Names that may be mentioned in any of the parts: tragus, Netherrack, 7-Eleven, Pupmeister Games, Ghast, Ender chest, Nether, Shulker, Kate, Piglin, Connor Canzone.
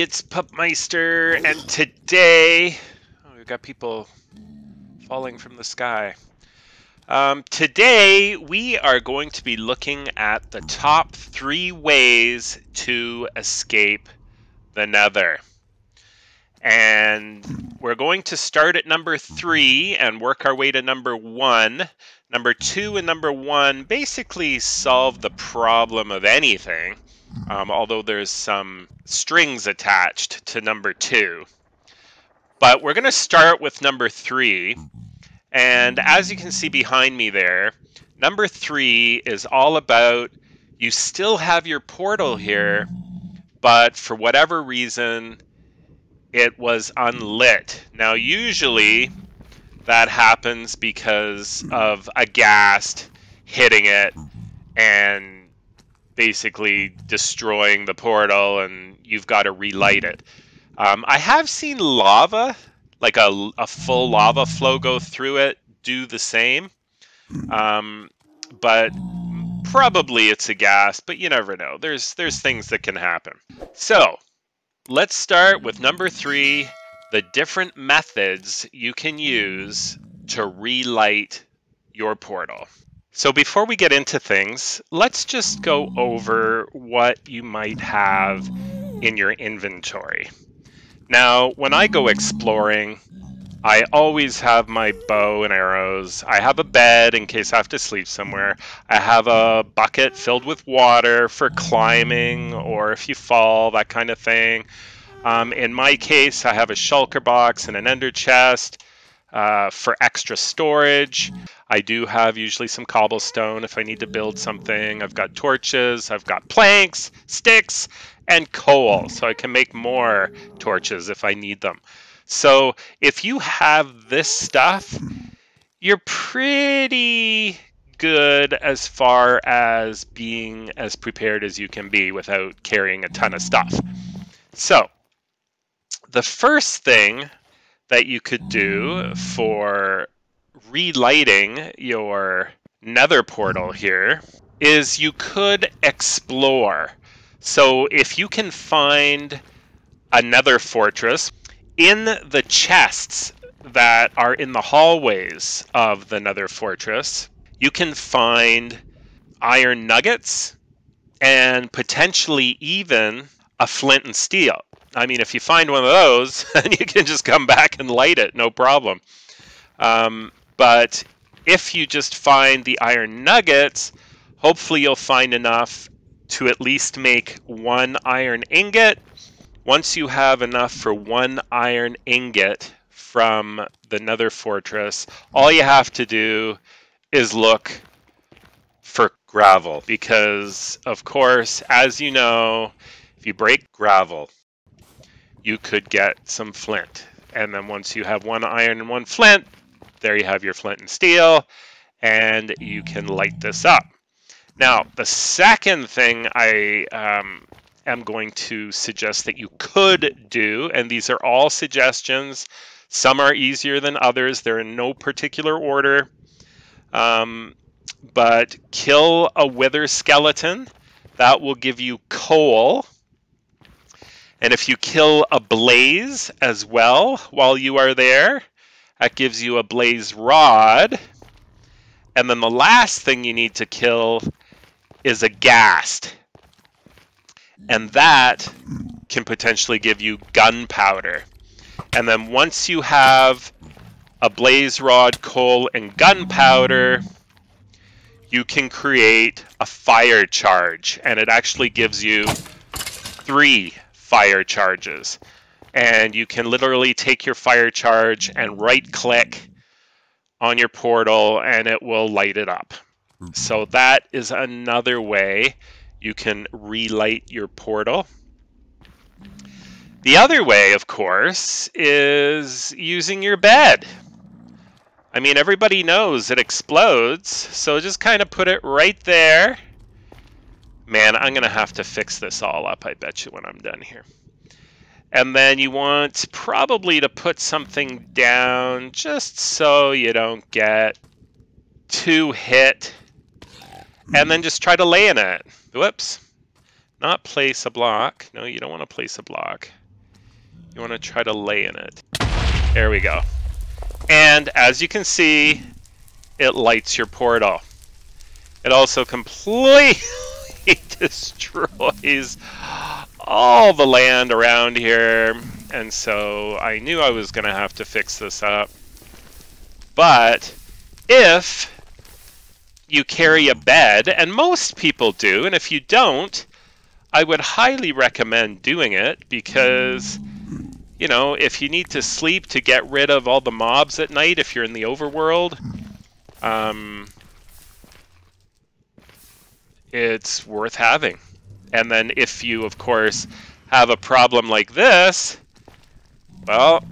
everybody, it's Pupmeister, and today... Oh, we've got people falling from the sky. Today, we are going to be looking at the top 3 ways to escape the Nether. And we're going to start at number 3 and work our way to number 1. Number 2 and number 1 basically solve the problem of anything. Although there's some strings attached to number 2. But we're going to start with number 3. And as you can see behind me there, number 3 is all about you still have your portal here, but for whatever reason, it was unlit. Now, usually that happens because of a ghast hitting it and basically destroying the portal, and you've got to relight it. I have seen lava, like a full lava flow go through it, do the same. But probably it's a ghast, but you never know. There's things that can happen. So let's start with number 3, the different methods you can use to relight your portal. So before we get into things, let's just go over what you might have in your inventory. Now, when I go exploring, I always have my bow and arrows. I have a bed in case I have to sleep somewhere. I have a bucket filled with water for climbing or if you fall, that kind of thing. In my case, I have a shulker box and an ender chest for extra storage. I do have usually some cobblestone if I need to build something. I've got torches, I've got planks, sticks, and coal, so I can make more torches if I need them. So if you have this stuff, you're pretty good as far as being as prepared as you can be without carrying a ton of stuff. So the first thing that you could do for relighting your nether portal here is you could explore. So if you can find a nether fortress in the chests that are in the hallways of the nether fortress, you can find iron nuggets and potentially even a flint and steel. I mean, if you find one of those, then you can just come back and light it, no problem. But if you just find the iron nuggets, hopefully you'll find enough to at least make 1 iron ingot. Once you have enough for 1 iron ingot from the Nether Fortress, all you have to do is look for gravel. Because, of course, as you know, if you break gravel, you could get some flint. And then once you have 1 iron and 1 flint, there you have your flint and steel, and you can light this up. Now, the second thing I am going to suggest that you could do, and these are all suggestions. Some are easier than others. They're in no particular order. But kill a wither skeleton. That will give you coal. And if you kill a blaze as well while you are there, that gives you a blaze rod. And then the last thing you need to kill is a ghast. And that can potentially give you gunpowder. And then once you have a blaze rod, coal, and gunpowder, you can create a fire charge. And it actually gives you 3 fire charges. And you can literally take your fire charge and right-click on your portal, and it will light it up. So that is another way you can relight your portal. The other way, of course, is using your bed. I mean, everybody knows it explodes, so just kind of put it right there. Man, I'm going to have to fix this all up, I bet you, when I'm done here. And then you want probably to put something down just so you don't get too hit. And then just try to lay in it. Whoops. Not place a block. No, you don't want to place a block. You want to try to lay in it. There we go. And as you can see, it lights your portal. It also completely destroys all the land around here. And so I knew I was going to have to fix this up. But if you carry a bed, and most people do, and if you don't, I would highly recommend doing it because, you know, if you need to sleep to get rid of all the mobs at night, if you're in the overworld, it's worth having. And then if you, of course, have a problem like this, well,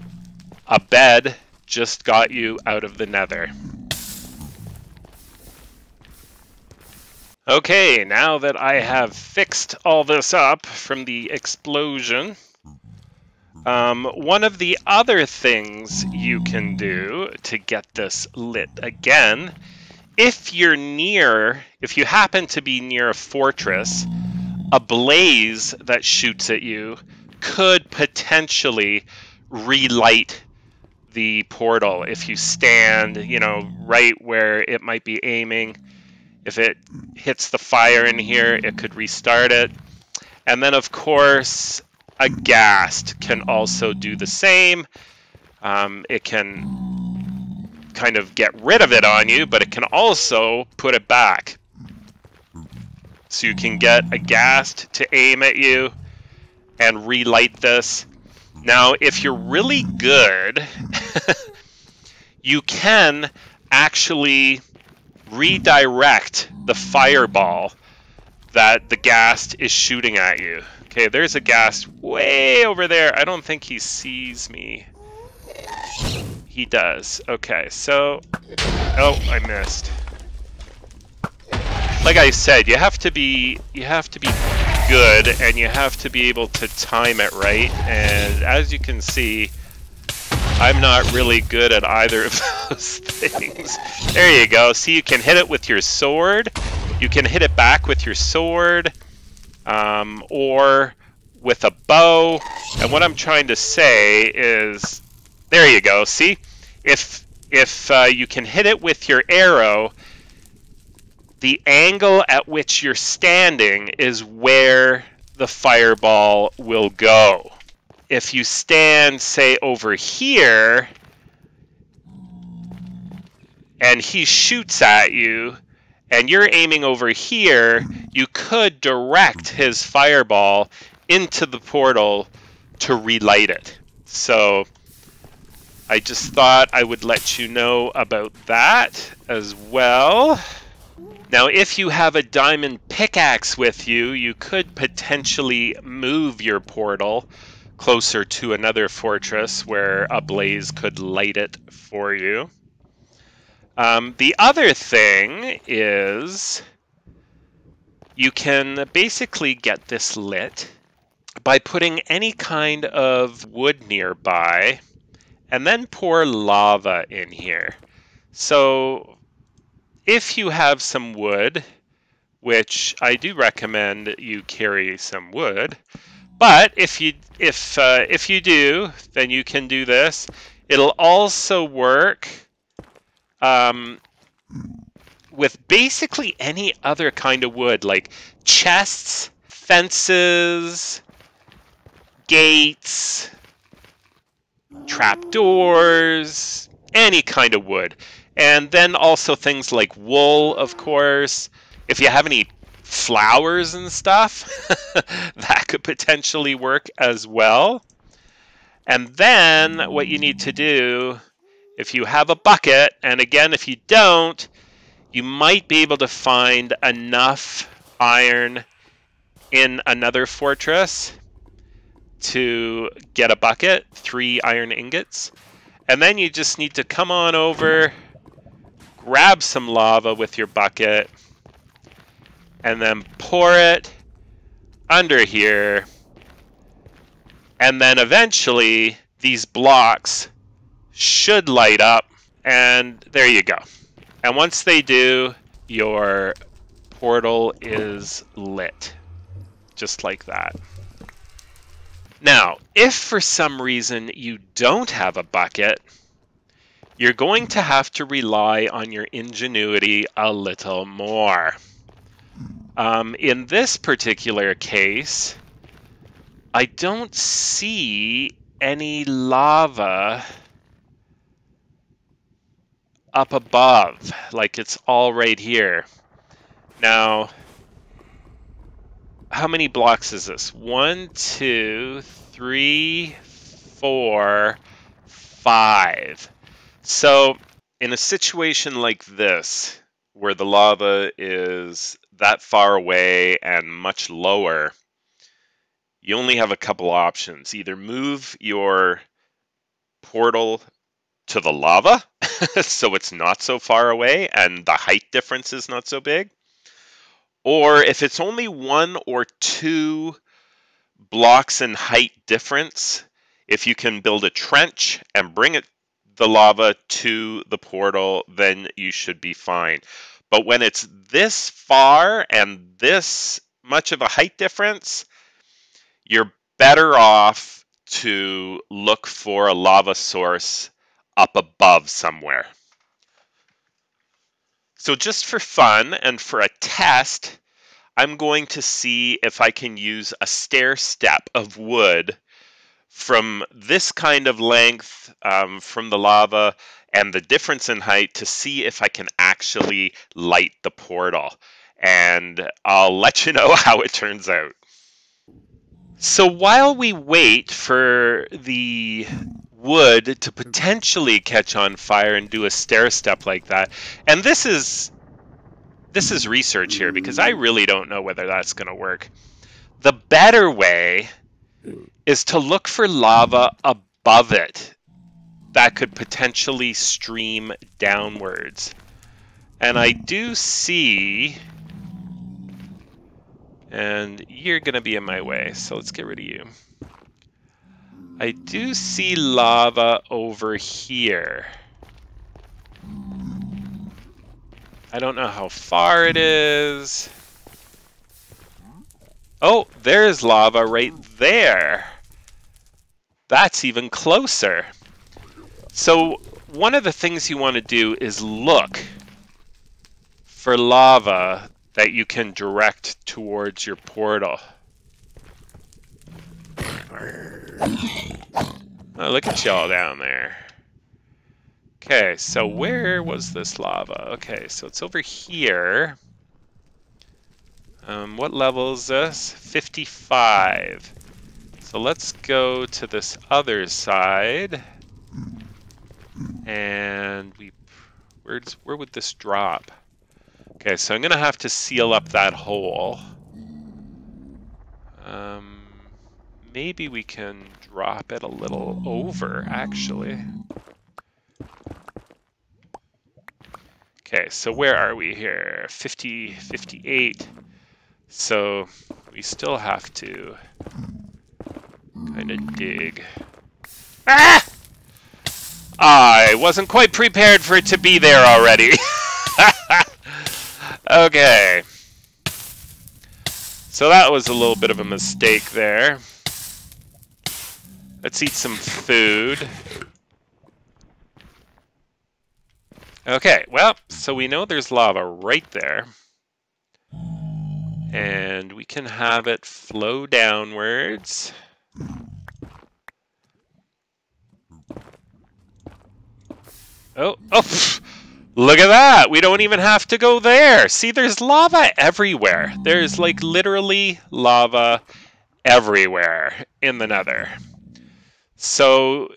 a bed just got you out of the Nether. Okay, now that I have fixed all this up from the explosion, one of the other things you can do to get this lit again, if you happen to be near a fortress, a blaze that shoots at you could potentially relight the portal if you stand, you know, right where it might be aiming. If it hits the fire in here, it could restart it. And then, of course, a ghast can also do the same. It can kind of get rid of it on you, but it can also put it back. So you can get a ghast to aim at you and relight this. Now, if you're really good, you can actually redirect the fireball that the ghast is shooting at you. Okay, there's a ghast way over there. I don't think he sees me. He does. Okay, so... oh, I missed. Like I said, you have to be good, and you have to be able to time it right. And as you can see, I'm not really good at either of those things. There you go. See, you can hit it with your sword. You can hit it back with your sword, or with a bow. And what I'm trying to say is, there you go. See, if you can hit it with your arrow, the angle at which you're standing is where the fireball will go. If you stand, say, over here, and he shoots at you, and you're aiming over here, you could direct his fireball into the portal to relight it. So I just thought I would let you know about that as well. Now, if you have a diamond pickaxe with you, you could potentially move your portal closer to another fortress where a blaze could light it for you. The other thing is you can basically get this lit by putting any kind of wood nearby and then pour lava in here. So if you have some wood, which I do recommend you carry some wood, but if you do, then you can do this. It'll also work with basically any other kind of wood, like chests, fences, gates, trapdoors, any kind of wood. And then also things like wool, of course. If you have any flowers and stuff, that could potentially work as well. And then what you need to do, if you have a bucket, and again, if you don't, you might be able to find enough iron in another fortress to get a bucket, 3 iron ingots. And then you just need to come on over, grab some lava with your bucket, and then pour it under here. And then eventually these blocks should light up. And there you go. And once they do, your portal is lit. Just like that. Now, if for some reason you don't have a bucket, you're going to have to rely on your ingenuity a little more. In this particular case, I don't see any lava up above, like it's all right here. Now, how many blocks is this? 1, 2, 3, 4, 5. So in a situation like this, where the lava is that far away and much lower, you only have a couple options. Either move your portal to the lava so it's not so far away and the height difference is not so big, or if it's only 1 or 2 blocks in height difference, if you can build a trench and bring it the lava to the portal, then you should be fine. But when it's this far and this much of a height difference, you're better off to look for a lava source up above somewhere. So just for fun and for a test, I'm going to see if I can use a stair step of wood from this kind of length from the lava and the difference in height to see if I can actually light the portal. And I'll let you know how it turns out. So while we wait for the wood to potentially catch on fire and do a stair step like that, and this is research here because I really don't know whether that's going to work. The better way is to look for lava above it that could potentially stream downwards. And I do see, and you're gonna be in my way, so let's get rid of you. I do see lava over here. I don't know how far it is. Oh, there's lava right there. That's even closer. So one of the things you want to do is look for lava that you can direct towards your portal. Oh, look at y'all down there. Okay, so where was this lava? Okay, so it's over here. What level is this? 55. So let's go to this other side. And where would this drop? Okay, so I'm going to have to seal up that hole. Maybe we can drop it a little over, actually. Okay, so where are we here? 50, 58. So we still have to kind of dig. Ah! I wasn't quite prepared for it to be there already. Okay. So that was a little bit of a mistake there. Let's eat some food. Okay, well, so we know there's lava right there. And we can have it flow downwards. Oh, look at that. We don't even have to go there. See, there's lava everywhere. There's like literally lava everywhere in the Nether. So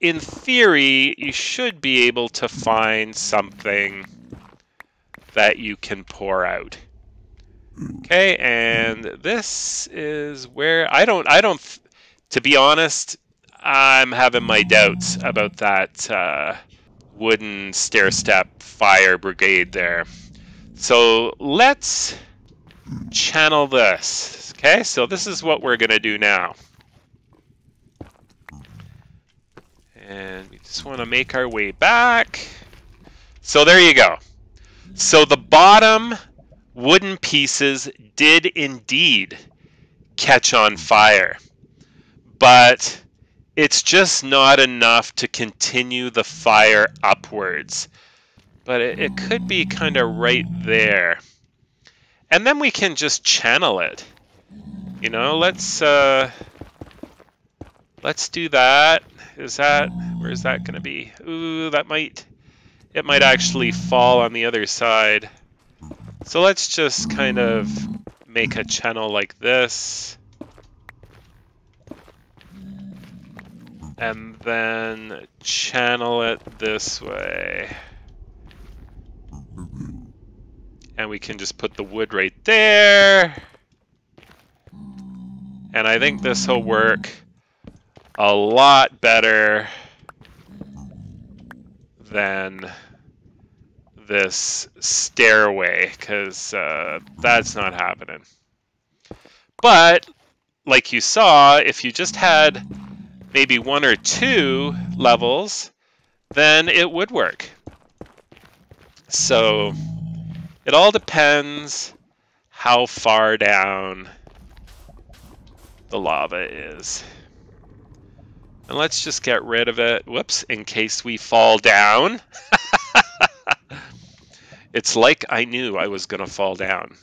in theory, you should be able to find something that you can pour out. Okay, and this is where I don't, to be honest, I'm having my doubts about that wooden stair step fire brigade there. So let's channel this. Okay, so this is what we're gonna do now. And we just wanna make our way back. So there you go. So the bottom wooden pieces did indeed catch on fire, but it's just not enough to continue the fire upwards. But it could be kind of right there. And then we can just channel it. You know, let's do that. Is that, where is that going to be? Ooh, that might, it might actually fall on the other side. So let's just kind of make a channel like this. And then channel it this way. And we can just put the wood right there. And I think this will work a lot better than this stairway, because that's not happening. But, like you saw, if you just had maybe one or two levels, then it would work. So, it all depends how far down the lava is. And let's just get rid of it, whoops, in case we fall down. It's like I knew I was gonna fall down.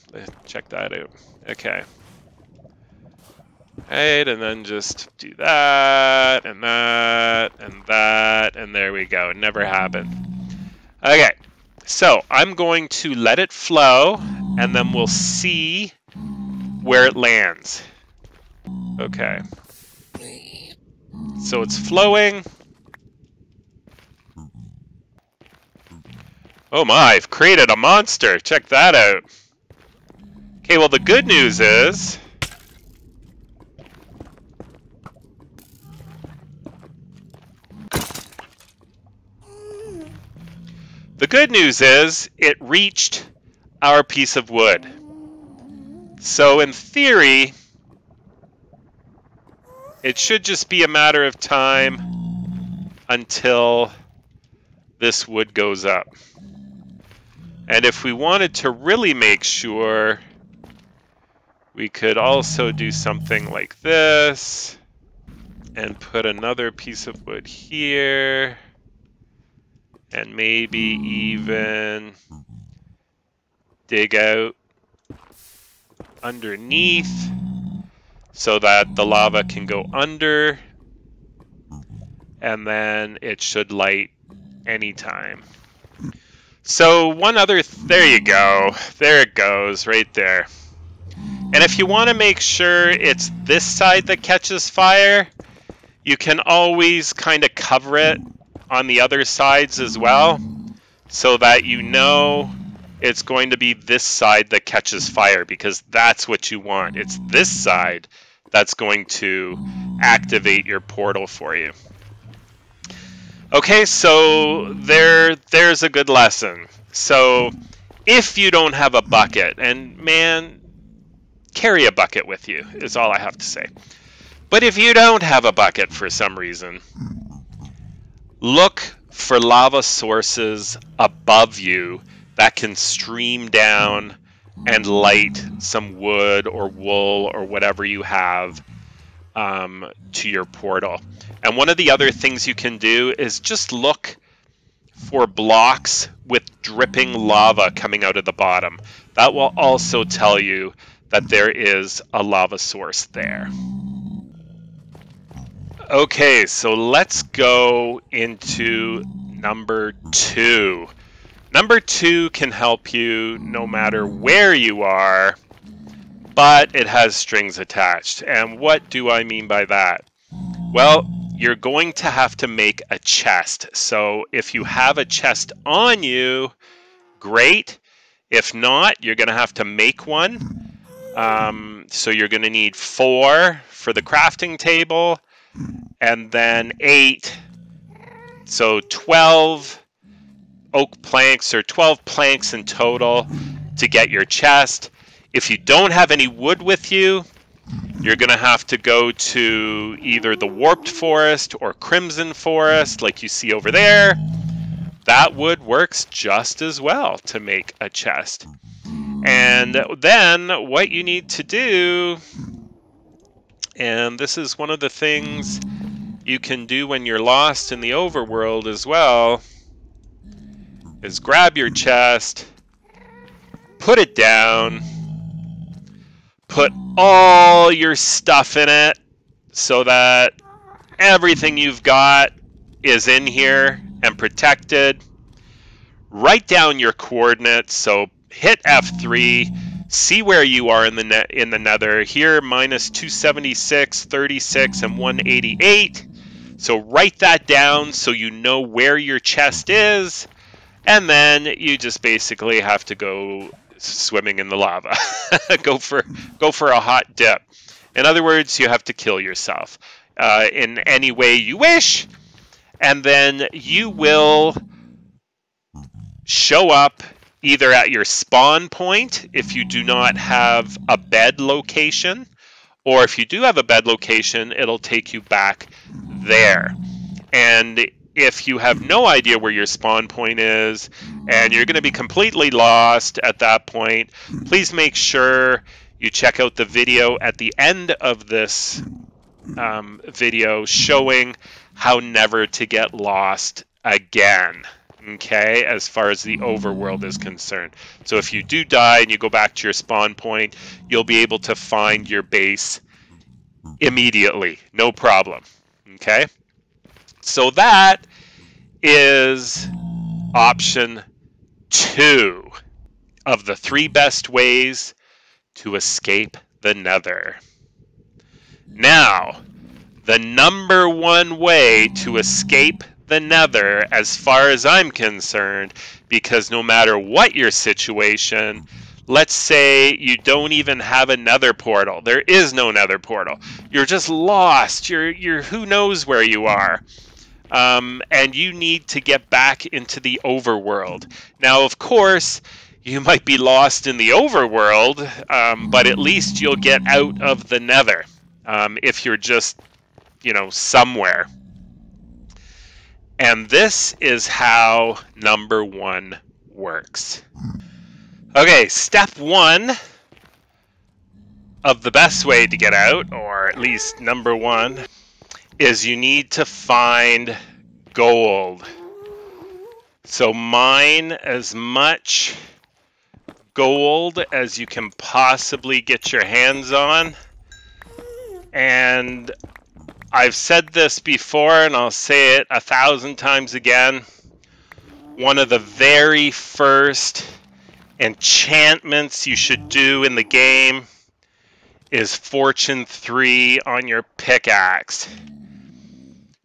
Check that out. Okay. Right, and then just do that, and that, and that, and there we go. It never happened. Okay, so I'm going to let it flow, and then we'll see where it lands. Okay. So it's flowing. Oh my, I've created a monster. Check that out. Okay, well the good news is it reached our piece of wood. So in theory, it should just be a matter of time until this wood goes up. And if we wanted to really make sure, we could also do something like this and put another piece of wood here and maybe even dig out underneath so that the lava can go under, and then it should light anytime. So one other, there you go, there it goes, right there. And if you want to make sure it's this side that catches fire, you can always kind of cover it on the other sides as well, so that you know it's going to be this side that catches fire, because that's what you want. It's this side that's going to activate your portal for you. Okay, so there's a good lesson. So if you don't have a bucket, and man, carry a bucket with you is all I have to say. But if you don't have a bucket for some reason, look for lava sources above you that can stream down and light some wood or wool or whatever you have to your portal. And one of the other things you can do is just look for blocks with dripping lava coming out of the bottom. That will also tell you that there is a lava source there. Okay, so let's go into number 2. Number 2 can help you no matter where you are, but it has strings attached. And what do I mean by that? Well, you're going to have to make a chest. So if you have a chest on you, great. If not, you're going to have to make one. So you're going to need 4 for the crafting table, and then 8. So 12 oak planks, or 12 planks in total to get your chest. If you don't have any wood with you, you're going to have to go to either the Warped Forest or Crimson Forest, like you see over there. That wood works just as well to make a chest. And then what you need to do And this is one of the things you can do when you're lost in the overworld as well, is grab your chest, put it down, put all your stuff in it so that everything you've got is in here and protected. Write down your coordinates, so hit F3, see where you are in the nether. Here, minus 276, 36, and 188. So write that down so you know where your chest is, and then you just basically have to go swimming in the lava. go for a hot dip. In other words, you have to kill yourself in any way you wish, and then you will show up either at your spawn point if you do not have a bed location, or if you do have a bed location, it'll take you back there. And if you have no idea where your spawn point is and you're going to be completely lost at that point, please make sure you check out the video at the end of this video showing how never to get lost again. Okay, as far as the overworld is concerned. So if you do die and you go back to your spawn point, you'll be able to find your base immediately. No problem. Okay? So that is option 2 of the 3 best ways to escape the Nether. Now, the number 1 way to escape the Nether, as far as I'm concerned, because no matter what your situation, let's say you don't even have a Nether portal. There is no Nether portal. You're just lost. You're who knows where you are, and you need to get back into the overworld. Now, of course, you might be lost in the overworld, but at least you'll get out of the Nether if you're just, you know, somewhere. And this is how number 1 works. Okay, step 1 of the best way to get out, or at least number 1, is you need to find gold. So mine as much gold as you can possibly get your hands on. And I've said this before, and I'll say it 1,000 times again. One of the very first enchantments you should do in the game is Fortune 3 on your pickaxe,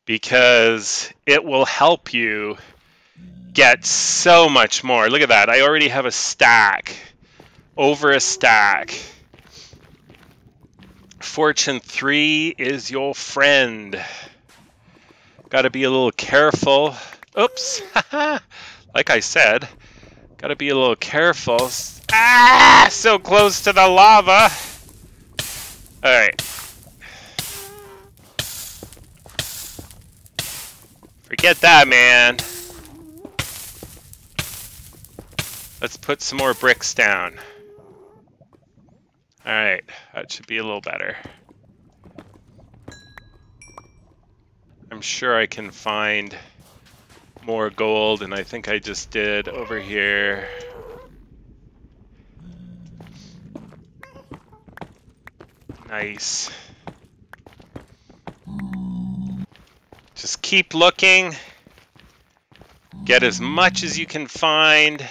because it will help you get so much more. Look at that. I already have a stack, over a stack. Fortune 3 is your friend. Gotta be a little careful. Oops. Like I said, gotta be a little careful. Ah! So close to the lava. Alright. Forget that, man. Let's put some more bricks down. All right, that should be a little better. I'm sure I can find more gold, and I think I just did over here. Nice. Just keep looking. Get as much as you can find.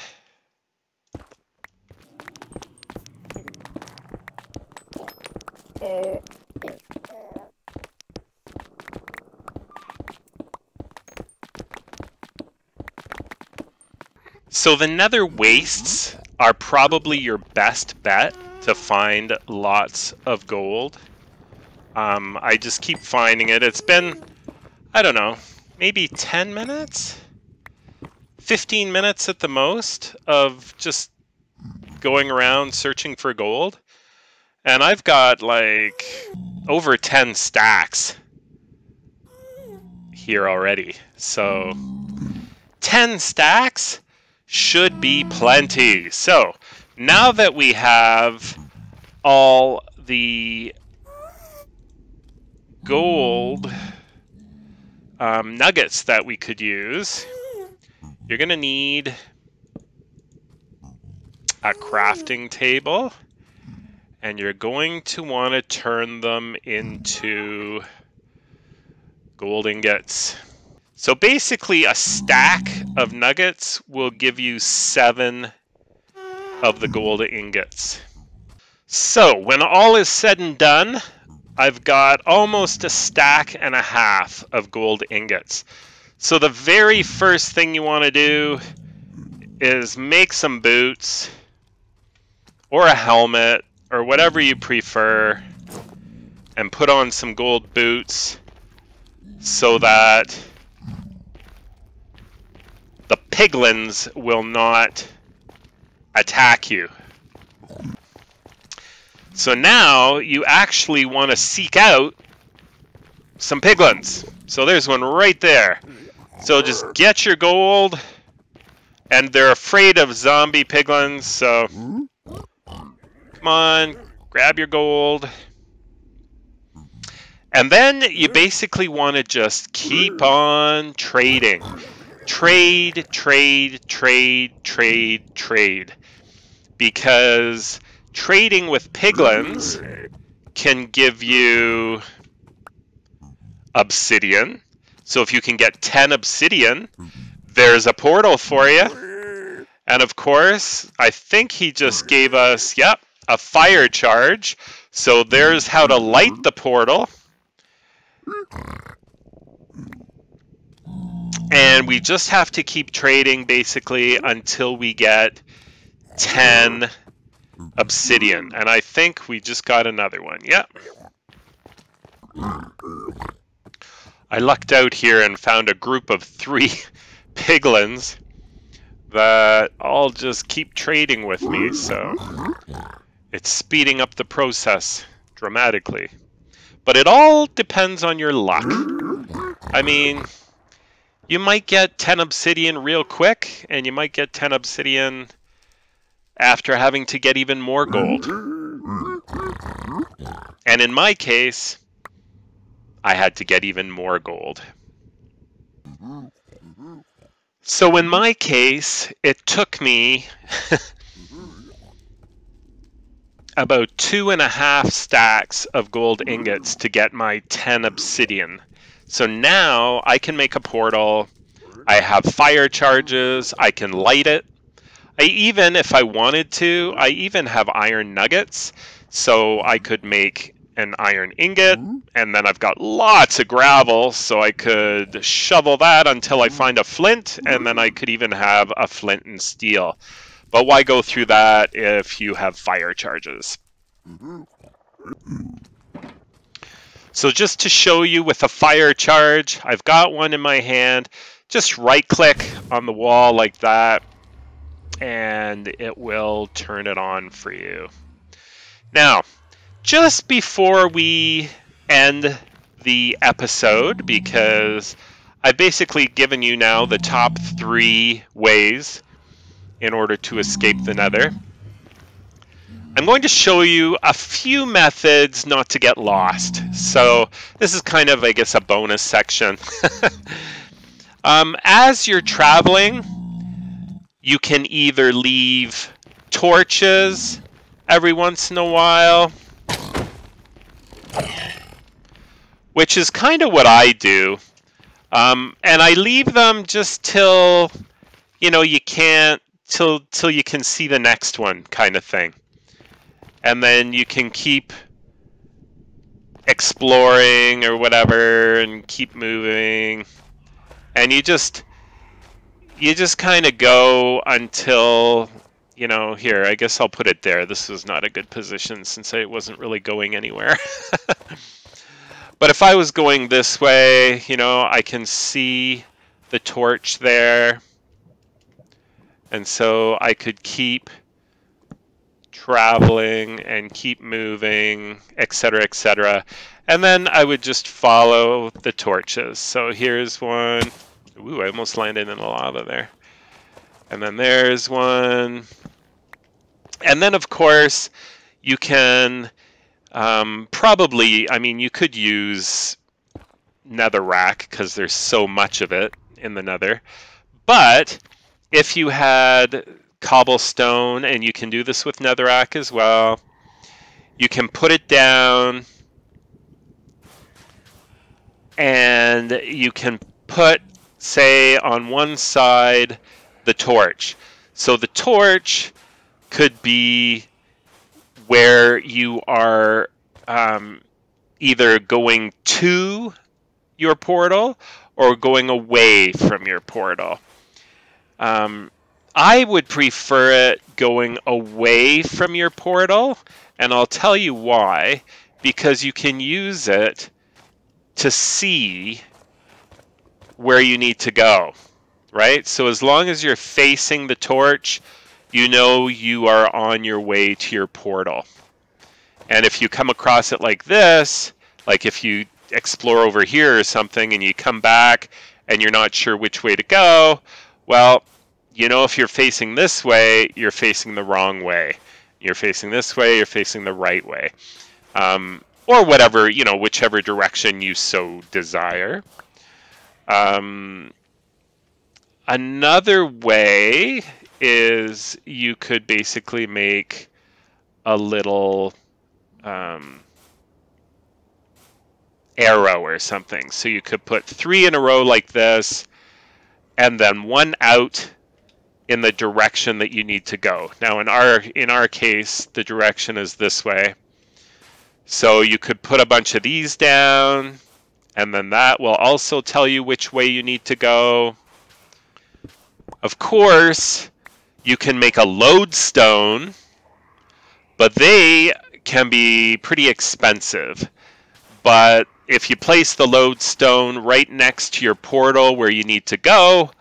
So the Nether wastes are probably your best bet to find lots of gold. I just keep finding it. It's been, I don't know, maybe 10 minutes? 15 minutes at the most of just going around searching for gold. And I've got like over 10 stacks here already. So 10 stacks should be plenty. So now that we have all the gold nuggets that we could use, you're going to need a crafting table, and you're going to want to turn them into gold ingots. So basically a stack of nuggets will give you 7 of the gold ingots. So when all is said and done, I've got almost a stack and a half of gold ingots. So the very first thing you want to do is make some boots or a helmet or whatever you prefer, and put on some gold boots so that the piglins will not attack you. So now you actually want to seek out some piglins. So there's one right there. So just get your gold, and they're afraid of zombie piglins, so come on, grab your gold. And then you basically want to just keep on trading. Trade, trade, trade, trade, trade. Because trading with piglins can give you obsidian. So if you can get 10 obsidian, there's a portal for you. And of course, I think he just gave us, yep, a fire charge. So there's how to light the portal. And we just have to keep trading, basically, until we get 10 obsidian. And I think we just got another one. Yep. I lucked out here and found a group of 3 piglins that all just keep trading with me. So it's speeding up the process dramatically. But it all depends on your luck. I mean, you might get 10 obsidian real quick, and you might get 10 obsidian after having to get even more gold. And in my case, I had to get even more gold. So in my case, it took me about 2.5 stacks of gold ingots to get my 10 obsidian. So now I can make a portal, I have fire charges, I can light it. I even, if I wanted to, I even have iron nuggets, so I could make an iron ingot, and then I've got lots of gravel, so I could shovel that until I find a flint, and then I could even have a flint and steel. But why go through that if you have fire charges? So just to show you with a fire charge, I've got one in my hand. Just right click on the wall like that, and it will turn it on for you. Now, just before we end the episode, because I've basically given you now the top 3 ways in order to escape the Nether, I'm going to show you a few methods not to get lost. So this is kind of, I guess, a bonus section. As you're traveling, you can either leave torches every once in a while, which is kind of what I do. And I leave them just till, you know, you can't, till you can see the next one kind of thing. And then you can keep exploring or whatever and keep moving. And you just kind of go until, you know, here, I guess I'll put it there. This is not a good position since I wasn't really going anywhere. But if I was going this way, you know, I can see the torch there. And so I could keep traveling and keep moving, etc., etc. And then I would just follow the torches. So here's one. Ooh, I almost landed in the lava there. And then there's one. And then, of course, you can Probably, I mean, you could use netherrack because there's so much of it in the nether. But if you had cobblestone, and you can do this with netherrack as well, you can put it down and you can put, say, on one side the torch. So the torch could be where you are either going to your portal or going away from your portal. I would prefer it going away from your portal, and I'll tell you why. Because you can use it to see where you need to go, right? So as long as you're facing the torch, you know you are on your way to your portal. And if you come across it like this, like if you explore over here or something and you come back and you're not sure which way to go, well, you know if you're facing this way, you're facing the wrong way. You're facing this way, you're facing the right way. Or whatever, you know, whichever direction you so desire. Another way is you could basically make a little arrow or something. So you could put 3 in a row like this, and then 1 out in the direction that you need to go. Now in our case, the direction is this way. So you could put a bunch of these down, and then that will also tell you which way you need to go. Of course, you can make a lodestone, but they can be pretty expensive. But if you place the lodestone right next to your portal where you need to go,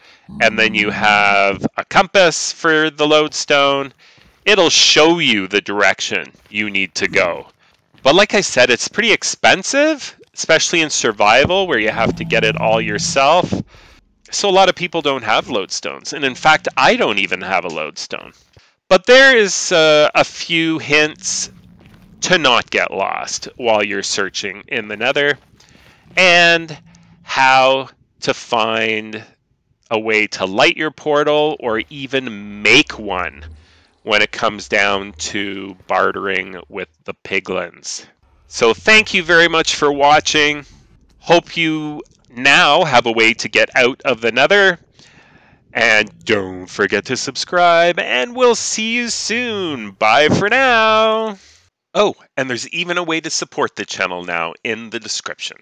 and then you have a compass for the lodestone, it'll show you the direction you need to go. But like I said, it's pretty expensive, especially in survival where you have to get it all yourself. So a lot of people don't have lodestones. And in fact, I don't even have a lodestone. But there is a few hints to not get lost while you're searching in the Nether, and how to find a way to light your portal or even make one when it comes down to bartering with the piglins. So thank you very much for watching. Hope you now have a way to get out of the Nether. And don't forget to subscribe, and we'll see you soon. Bye for now. Oh, and there's even a way to support the channel now in the description.